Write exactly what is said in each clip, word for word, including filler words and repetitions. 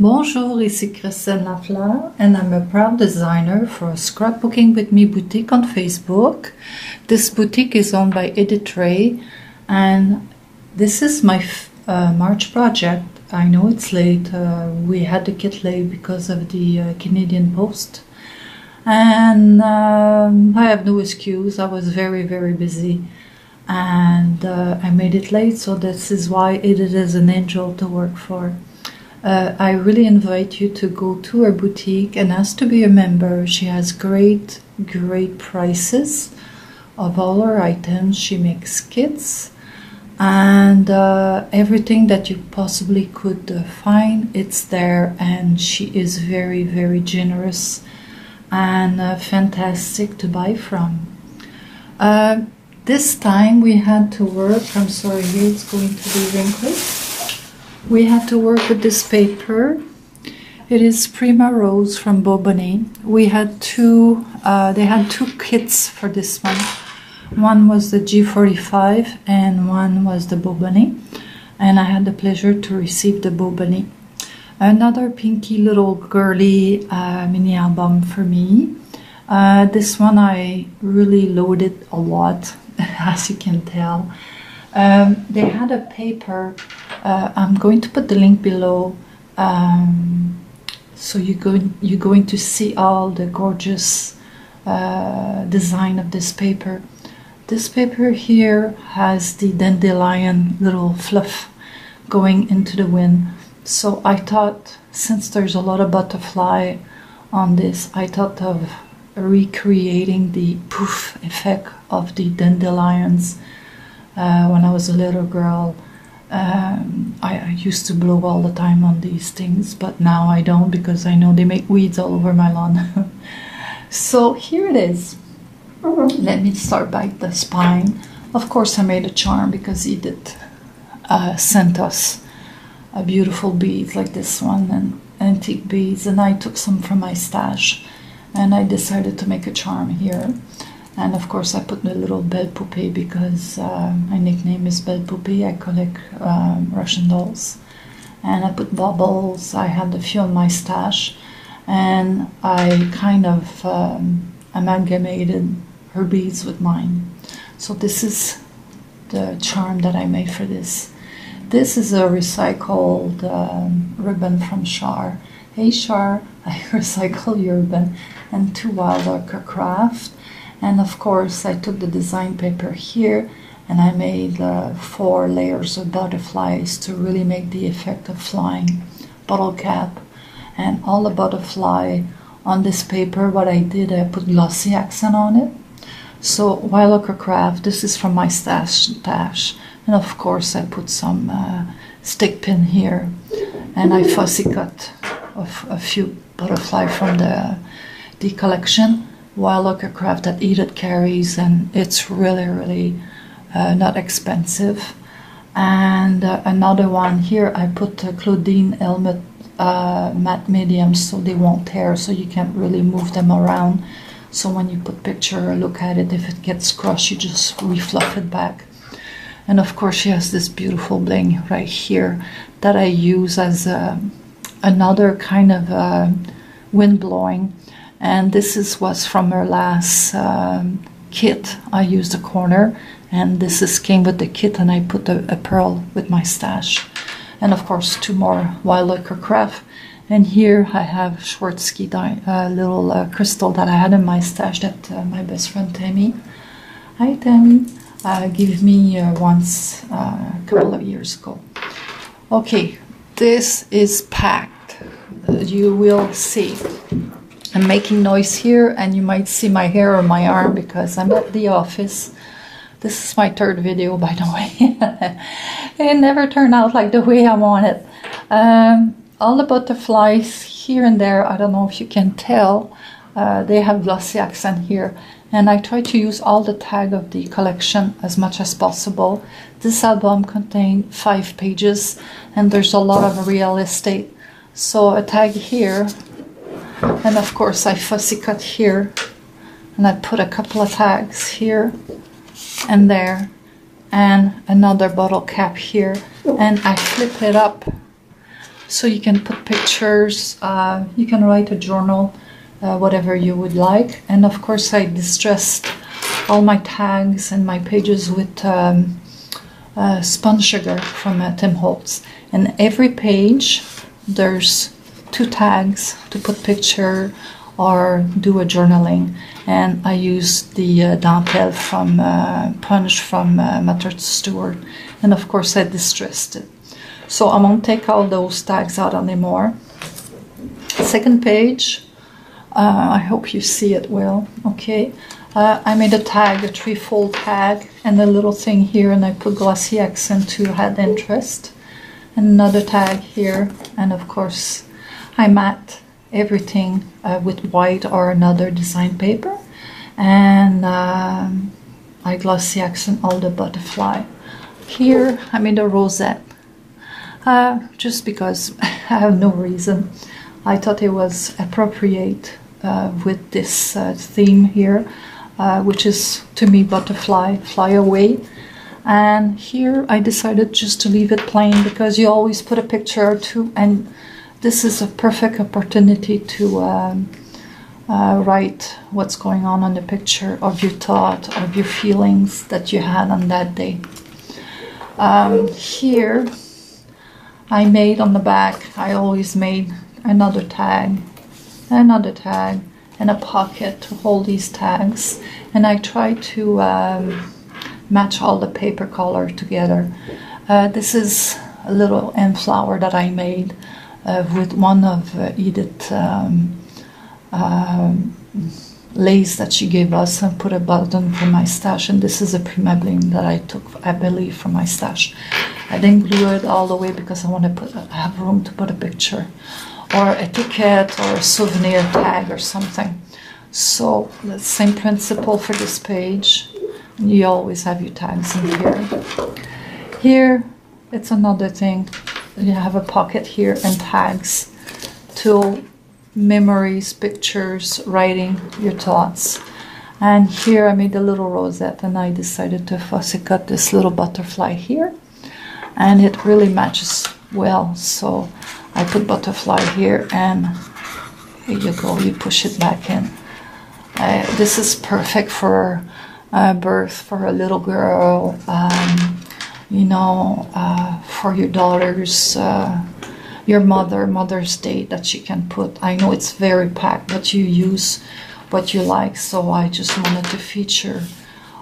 Bonjour, ici Christelle Lafleur, and I'm a proud designer for Scrapbooking With Me boutique on Facebook. This boutique is owned by Edith Ray, and this is my uh, March project. I know it's late, uh, we had to get late because of the uh, Canadian Post, and um, I have no excuse. I was very, very busy, and uh, I made it late, so this is why Edith is an angel to work for. Uh, I really invite you to go to her boutique and ask to be a member. She has great, great prices of all her items. She makes kits and uh, everything that you possibly could uh, find, it's there, and she is very, very generous and uh, fantastic to buy from. Uh, this time we had to work, I'm sorry, here it's going to be wrinkled. We had to work with this paper. It is Prima Rose from Bo Bunny. We had two, uh, they had two kits for this one. One was the G forty-five and one was the Bo Bunny. And I had the pleasure to receive the Bo Bunny. Another pinky little girly uh, mini album for me. Uh, this one I really loaded a lot, as you can tell. Um, they had a paper, uh, I'm going to put the link below, um, so you're going, you're going to see all the gorgeous uh, design of this paper. This paper here has the dandelion little fluff going into the wind, so I thought, since there's a lot of butterfly on this, I thought of recreating the poof effect of the dandelions. Uh, when I was a little girl, um, I, I used to blow all the time on these things, but now I don't, because I know they make weeds all over my lawn. So here it is. Let me start by the spine. Of course, I made a charm because Edith uh, sent us a beautiful beads like this one, and antique beads, and I took some from my stash, and I decided to make a charm here. And of course I put the little Belle Poupee, because uh, my nickname is Belle Poupee. I collect um, Russian dolls. And I put bubbles, I had a few on my stash. And I kind of um, amalgamated her beads with mine. So this is the charm that I made for this. This is a recycled um, ribbon from Char. Hey Char, I recycle your ribbon. And two Wild Archer Craft. And of course I took the design paper here and I made uh, four layers of butterflies to really make the effect of flying. Bottle cap and all the butterfly on this paper. What I did, I put glossy accent on it. So Wild Locker Craft, this is from my stash, stash. And of course I put some uh, stick pin here, and I fussy cut of a few butterfly from the, the collection. Wild Locker Craft that Edith carries, and it's really, really uh, not expensive. And uh, another one here, I put uh, Claudine Helmet uh, matte mediums, so they won't tear, so you can't really move them around. So when you put picture or look at it, if it gets crushed, you just re-fluff it back. And of course she has this beautiful bling right here that I use as uh, another kind of uh, wind blowing. And this is was from her last um, kit. I used a corner, and this is came with the kit, and I put a, a pearl with my stash. And of course two more Wild Locker Craft. And here I have Schwartzky uh, little uh, crystal that I had in my stash that uh, my best friend Tammy, hi Tammy, uh, gave me uh, once uh, a couple of years ago. Okay, this is packed, you will see. I'm making noise here, and you might see my hair or my arm because I'm at the office. This is my third video, by the way. It never turned out like the way I want it. Um, all the butterflies here and there, I don't know if you can tell, uh, they have glossy accent here. And I try to use all the tag of the collection as much as possible. This album contained five pages, and there's a lot of real estate. So a tag here. And of course I fussy cut here, and I put a couple of tags here and there, and another bottle cap here, and I flip it up So you can put pictures, uh, you can write a journal, uh, whatever you would like. And of course I distressed all my tags and my pages with um, uh, sponge sugar from uh, Tim Holtz. And every page there's two tags to put picture or do a journaling. And I used the uh, dentelle from uh, punch from uh, Martha Stewart, and of course I distressed it. So I won't take all those tags out anymore. Second page, uh, I hope you see it well. Okay, uh, I made a tag, a three-fold tag, and a little thing here, and I put glossy accent to add interest. Another tag here, and of course I matte everything uh, with white or another design paper, and um, I glossy accent all the butterfly. Here I made a rosette, uh, just because I have no reason. I thought it was appropriate uh, with this uh, theme here, uh, which is to me butterfly, fly away. And here I decided just to leave it plain, because you always put a picture or two, and this is a perfect opportunity to um, uh, write what's going on on the picture, of your thought, of your feelings that you had on that day. Um, here I made on the back, I always made another tag, another tag, and a pocket to hold these tags, and I try to um, match all the paper color together. Uh, this is a little end flower that I made uh, with one of uh, Edith um, uh, lace that she gave us, and put a button for my stash, and this is a Prima bling that I took, I believe, from my stash. I didn't glue it all the way because I want to put, I have room to put a picture or a ticket or a souvenir tag or something. So the same principle for this page. You always have your tags in here. Here, it's another thing. You have a pocket here and tags to memories, pictures, writing, your thoughts. And here I made a little rosette, and I decided to fussy cut this little butterfly here. And it really matches well, so I put butterfly here, and here you go, you push it back in. Uh, this is perfect for Uh, birth, for a little girl, um, you know, uh, for your daughter's, uh, your mother, Mother's Day, that she can put. I know it's very packed, but you use what you like, so I just wanted to feature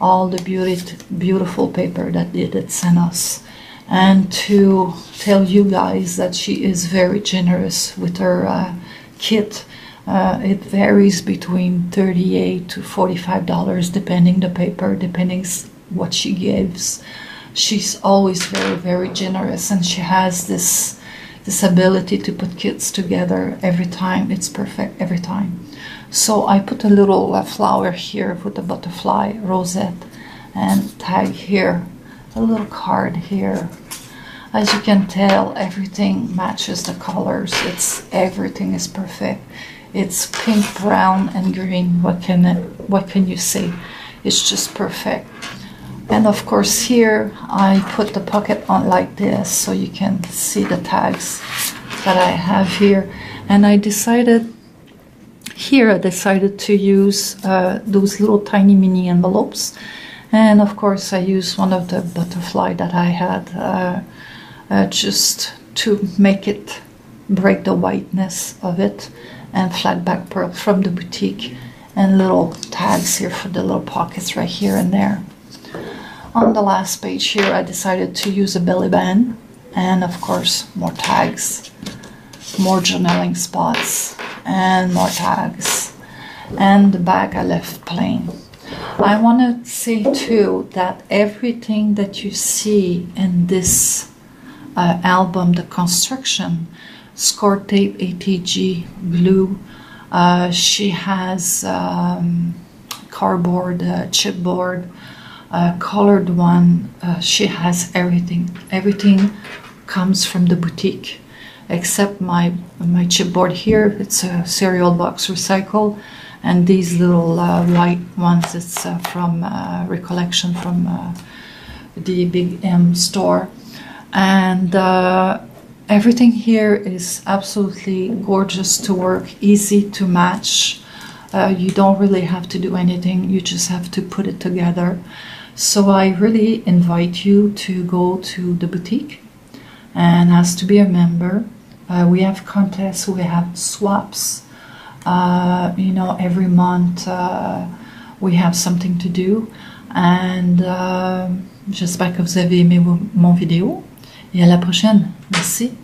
all the beauty, beautiful paper that Edith sent us, and to tell you guys that she is very generous with her uh, kit. Uh, it varies between thirty-eight to forty-five dollars, depending the paper, depending what she gives. She's always very, very generous, and she has this, this ability to put kits together every time. It's perfect every time. So I put a little uh, flower here with a butterfly rosette, and tag here, a little card here. As you can tell, everything matches the colors. It's, everything is perfect. It's pink, brown, and green. What can it, what can you say? It's just perfect. And of course here I put the pocket on like this, so you can see the tags that I have here. And I decided, here I decided to use uh, those little tiny mini envelopes. And of course I used one of the butterfly that I had uh, uh, just to make it break the whiteness of it. And flat back pearl from the boutique, and little tags here for the little pockets right here and there. On the last page here I decided to use a belly band, and of course more tags, more journaling spots, and more tags, and the bag I left plain. I want to say too that everything that you see in this uh, album, the construction, score tape, A T G, glue. Uh, she has um, cardboard, uh, chipboard, uh, colored one. Uh, she has everything. Everything comes from the boutique, except my my chipboard here. It's a cereal box recycle, and these little uh, white ones. It's uh, from uh, Recollection from uh, the Big M store, and. Uh, Everything here is absolutely gorgeous to work, easy to match. Uh, you don't really have to do anything, you just have to put it together. So I really invite you to go to the boutique and ask to be a member. Uh, we have contests, we have swaps, uh, you know, every month uh, we have something to do. And uh, j'espère que vous avez aimé mon vidéo. Et à la prochaine. Merci.